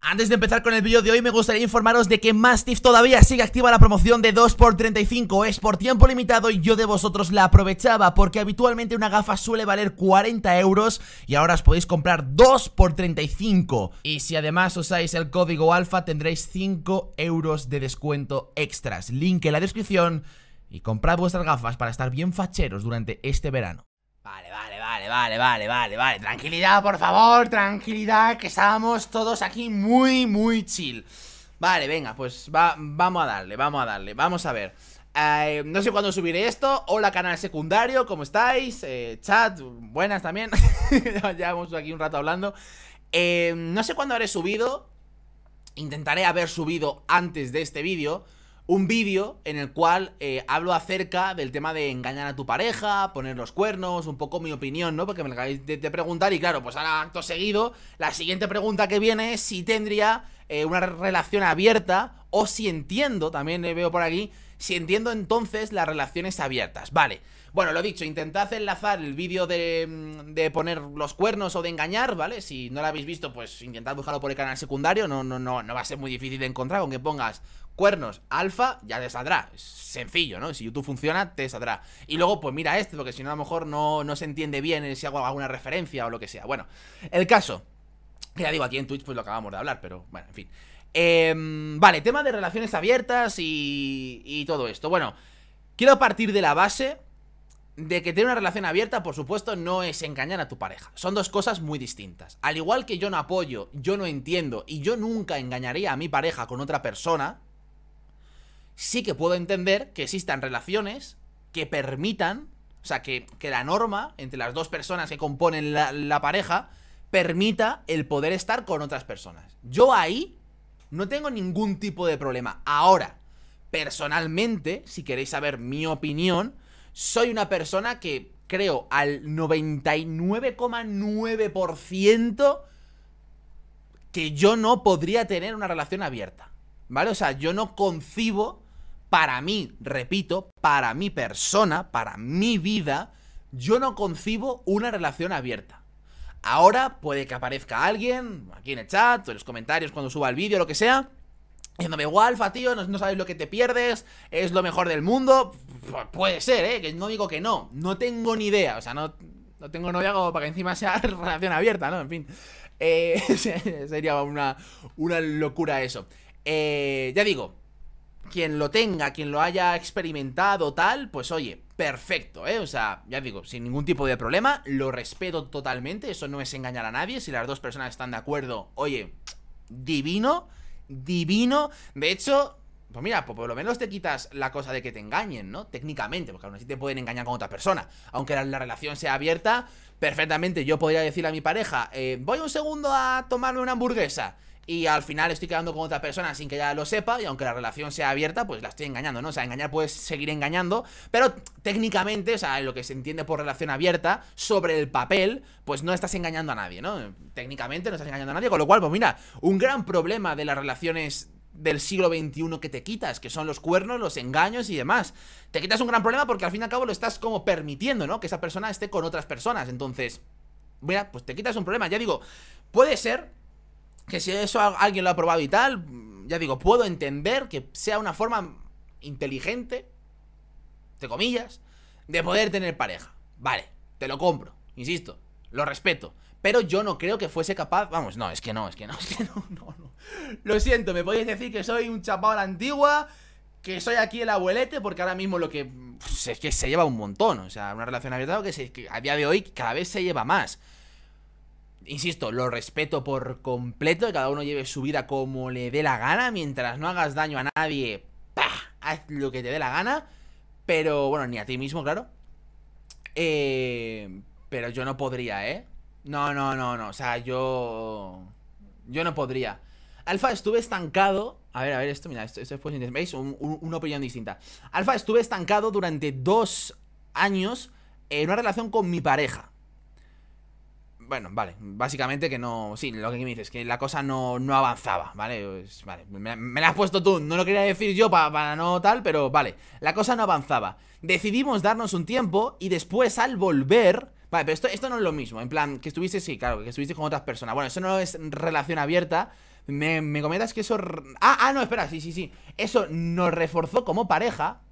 Antes de empezar con el vídeo de hoy me gustaría informaros de que Mastiff todavía sigue activa la promoción de 2x35, es por tiempo limitado y yo de vosotros la aprovechaba porque habitualmente una gafa suele valer 40 euros y ahora os podéis comprar 2x35 y si además usáis el código alfa tendréis 5 euros de descuento extras, link en la descripción y comprad vuestras gafas para estar bien facheros durante este verano. Vale, tranquilidad, por favor, tranquilidad, que estamos todos aquí muy chill. Vale, venga, pues vamos a darle, vamos a ver. No sé cuándo subiré esto. Hola, canal secundario, ¿cómo estáis? Chat, buenas también. Llevamos aquí un rato hablando. No sé cuándo habré subido. Intentaré haber subido antes de este vídeo un vídeo en el cual hablo acerca del tema de engañar a tu pareja, poner los cuernos, un poco mi opinión, ¿no? Porque me lo acabáis de preguntar y claro, pues ahora acto seguido, la siguiente pregunta que viene es si tendría una relación abierta o si entiendo, también veo por aquí, si entiendo entonces las relaciones abiertas, vale. Bueno, lo dicho, intentad enlazar el vídeo de poner los cuernos o de engañar, ¿vale? Si no lo habéis visto, pues intentad buscarlo por el canal secundario, no va a ser muy difícil de encontrar, aunque pongas cuernos alfa, ya te saldrá, es sencillo, ¿no? Si YouTube funciona, te saldrá. Y luego, pues mira este, porque si no a lo mejor no se entiende bien si hago alguna referencia o lo que sea. Bueno, el caso, que ya digo, aquí en Twitch pues lo acabamos de hablar, pero bueno, en fin. Vale, tema de relaciones abiertas y todo esto. Bueno, quiero partir de la base de que tener una relación abierta, por supuesto, no es engañar a tu pareja. Son dos cosas muy distintas. Al igual que yo no apoyo, yo no entiendo y yo nunca engañaría a mi pareja con otra persona, sí que puedo entender que existan relaciones que permitan, o sea, que la norma entre las dos personas que componen la pareja permita el poder estar con otras personas. Yo ahí no tengo ningún tipo de problema. Ahora, personalmente, si queréis saber mi opinión, soy una persona que creo al 99,9% que yo no podría tener una relación abierta, ¿vale? O sea, yo no concibo... Para mí, repito, para mi persona, para mi vida, yo no concibo una relación abierta. Ahora puede que aparezca alguien aquí en el chat, o en los comentarios cuando suba el vídeo, lo que sea, diciéndome, igual, Alfa, tío, no sabes lo que te pierdes, es lo mejor del mundo. Puede ser, que no digo que no, no tengo ni idea, o sea, no tengo novia como para que encima sea relación abierta, ¿no? En fin, sería una locura eso. Ya digo, quien lo tenga, quien lo haya experimentado tal, pues oye, perfecto, o sea, ya digo, sin ningún tipo de problema, lo respeto totalmente, eso no es engañar a nadie, si las dos personas están de acuerdo, oye, divino, de hecho, pues mira, pues por lo menos te quitas la cosa de que te engañen, ¿no? Técnicamente, porque aún así te pueden engañar con otra persona, aunque la relación sea abierta, perfectamente yo podría decirle a mi pareja, voy un segundo a tomarme una hamburguesa, y al final estoy quedando con otra persona sin que ella lo sepa, y aunque la relación sea abierta, pues la estoy engañando, ¿no? O sea, engañar puedes seguir engañando, pero técnicamente, o sea, lo que se entiende por relación abierta, sobre el papel, pues no estás engañando a nadie, ¿no? Técnicamente no estás engañando a nadie, con lo cual, pues mira, un gran problema de las relaciones del siglo XXI que te quitas, que son los cuernos, los engaños y demás. Te quitas un gran problema porque al fin y al cabo lo estás como permitiendo, ¿no? Que esa persona esté con otras personas, entonces, mira, pues te quitas un problema, ya digo, puede ser que si eso alguien lo ha probado y tal, ya digo, puedo entender que sea una forma inteligente, entre comillas, de poder tener pareja. Vale, te lo compro, insisto, lo respeto. Pero yo no creo que fuese capaz, vamos, no. Lo siento, me podéis decir que soy un chapado a la antigua, que soy aquí el abuelete, porque ahora mismo lo que... Pues es que se lleva un montón, o sea, una relación abierta que a día de hoy cada vez se lleva más. Insisto, lo respeto por completo, que cada uno lleve su vida como le dé la gana, mientras no hagas daño a nadie, ¡pah!, haz lo que te dé la gana, pero bueno, ni a ti mismo, claro. Pero yo no podría, no, o sea, yo no podría. Alfa, estuve estancado, a ver, esto, mira, esto es pues, ¿veis? Una opinión distinta. Alfa, estuve estancado durante 2 años en una relación con mi pareja. Bueno, vale, básicamente que no... Sí, lo que me dices, que la cosa no avanzaba, ¿vale? Pues, vale, me la has puesto tú, no lo quería decir yo para no tal, pero vale. La cosa no avanzaba. Decidimos darnos un tiempo y después al volver... Vale, pero esto no es lo mismo, en plan, que estuviste, sí, claro, que estuviste con otras personas. Bueno, eso no es relación abierta, Me comentas que eso... no, espera, sí. Eso nos reforzó como pareja.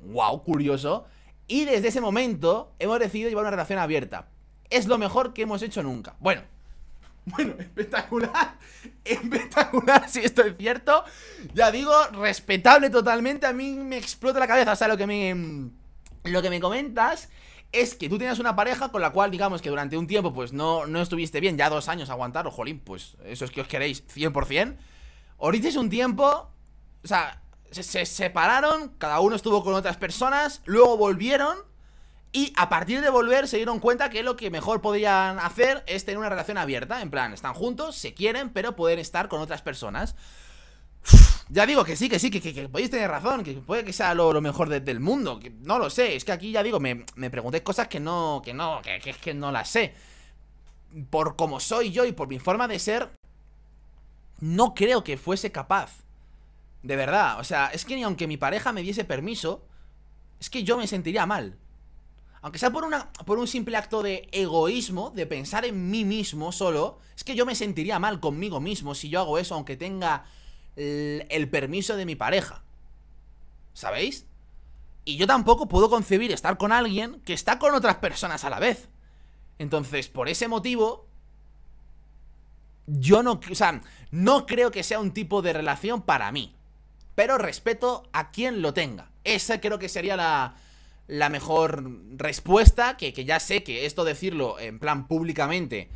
Wow, curioso. Y desde ese momento hemos decidido llevar una relación abierta. Es lo mejor que hemos hecho nunca. Bueno, espectacular. Espectacular, si esto es cierto. Ya digo, respetable totalmente. A mí me explota la cabeza. O sea, lo que me comentas es que tú tenías una pareja con la cual, digamos, que durante un tiempo pues no estuviste bien. Ya 2 años aguantaros, jolín, pues eso es que os queréis 100%. Os disteis un tiempo, o sea, se separaron, cada uno estuvo con otras personas, luego volvieron. Y a partir de volver se dieron cuenta que lo que mejor podían hacer es tener una relación abierta. En plan, están juntos, se quieren, pero pueden estar con otras personas. Uf, ya digo que sí, que podéis tener razón, que puede que sea lo mejor del mundo. Que no lo sé, es que aquí ya digo, me pregunté cosas que no las sé. Por como soy yo y por mi forma de ser, no creo que fuese capaz. De verdad, o sea, es que ni aunque mi pareja me diese permiso, es que yo me sentiría mal. Aunque sea por un simple acto de egoísmo, de pensar en mí mismo solo, es que yo me sentiría mal conmigo mismo si yo hago eso, aunque tenga el permiso de mi pareja. ¿Sabéis? Y yo tampoco puedo concebir estar con alguien que está con otras personas a la vez. Entonces, por ese motivo, yo no, o sea, no creo que sea un tipo de relación para mí. Pero respeto a quien lo tenga. Esa creo que sería la mejor respuesta, que ya sé que esto decirlo en plan públicamente,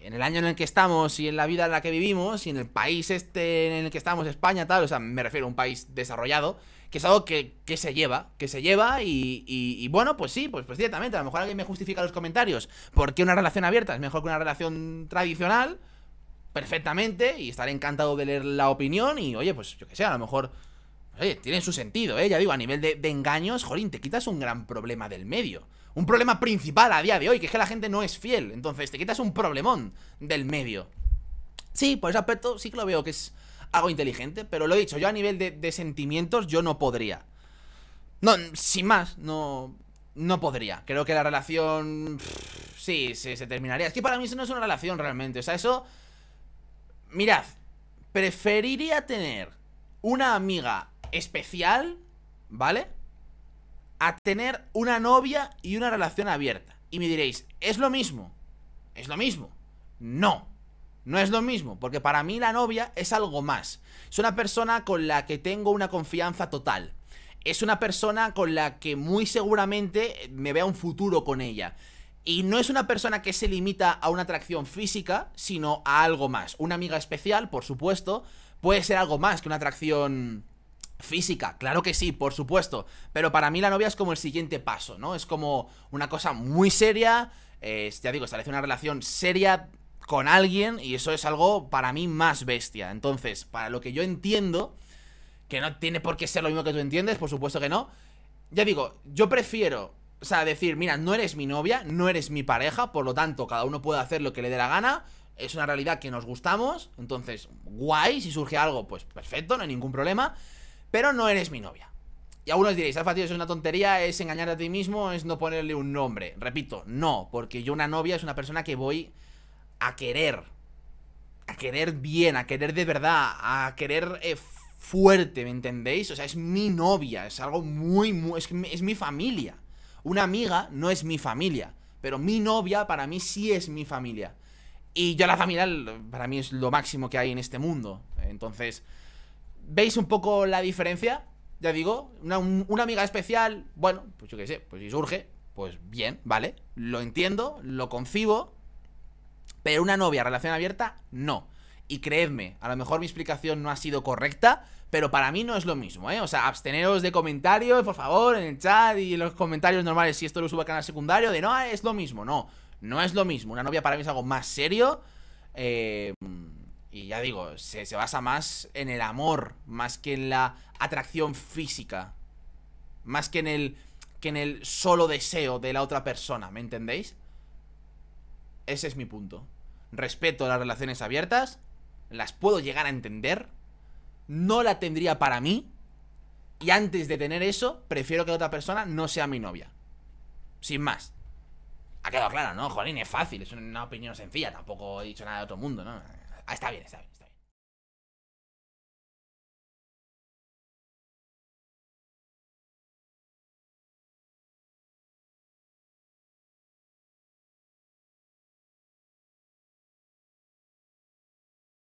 en el año en el que estamos y en la vida en la que vivimos y en el país este en el que estamos, España, tal, o sea, me refiero a un país desarrollado, que es algo que se lleva y bueno, pues sí, pues ciertamente, a lo mejor alguien me justifica en los comentarios por qué una relación abierta es mejor que una relación tradicional, perfectamente, y estaré encantado de leer la opinión y, oye, pues yo que sé, a lo mejor... Oye, tiene su sentido, ya digo, a nivel de engaños, jolín, te quitas un gran problema del medio. Un problema principal a día de hoy, que es que la gente no es fiel. Entonces te quitas un problemón del medio. Sí, por ese aspecto sí que lo veo que es algo inteligente. Pero lo he dicho, yo a nivel de sentimientos yo no podría. No, sin más, no podría. Creo que la relación... sí, se terminaría. Es que para mí eso no es una relación realmente, o sea, eso... Mirad, preferiría tener una amiga... especial, ¿vale? A tener una novia y una relación abierta. Y me diréis, ¿es lo mismo? ¿Es lo mismo? No, no es lo mismo, porque para mí la novia es algo más. Es una persona con la que tengo una confianza total. Es una persona con la que muy seguramente me vea un futuro con ella. Y no es una persona que se limita a una atracción física, sino a algo más. Una amiga especial, por supuesto, puede ser algo más que una atracción... física, claro que sí, por supuesto. Pero para mí la novia es como el siguiente paso, ¿no? Es como una cosa muy seria, ya digo, establece una relación seria con alguien. Y eso es algo para mí más bestia. Entonces, para lo que yo entiendo, que no tiene por qué ser lo mismo que tú entiendes, por supuesto que no. Ya digo, yo prefiero, o sea, decir, mira, no eres mi novia, no eres mi pareja, por lo tanto, cada uno puede hacer lo que le dé la gana. Es una realidad que nos gustamos. Entonces, guay, si surge algo, pues perfecto, no hay ningún problema. Pero no eres mi novia. Y algunos diréis, Alfa, tío, eso es una tontería, es engañar a ti mismo, es no ponerle un nombre. Repito, no, porque yo una novia es una persona que voy a querer. A querer bien, a querer de verdad, a querer fuerte, ¿me entendéis? O sea, es mi novia, es algo muy... Es mi familia. Una amiga no es mi familia, pero mi novia para mí sí es mi familia. Y yo la familia para mí es lo máximo que hay en este mundo. Entonces... ¿Veis un poco la diferencia? Ya digo, una amiga especial, bueno, pues yo qué sé, pues si surge, pues bien, ¿vale? Lo entiendo, lo concibo, pero una novia, relación abierta, no. Y creedme, a lo mejor mi explicación no ha sido correcta, pero para mí no es lo mismo, ¿eh? O sea, absteneros de comentarios, por favor, en el chat y en los comentarios normales, si esto lo subo al canal secundario, de no, es lo mismo, no, no es lo mismo. Una novia para mí es algo más serio, y ya digo, se basa más en el amor, más que en la atracción física, más que en el solo deseo de la otra persona, ¿me entendéis? Ese es mi punto. Respeto las relaciones abiertas, las puedo llegar a entender, no la tendría para mí, y antes de tener eso, prefiero que la otra persona no sea mi novia. Sin más. Ha quedado claro, ¿no? Jolín, es fácil, es una opinión sencilla, tampoco he dicho nada de otro mundo, ¿no? Ah, está bien, está bien.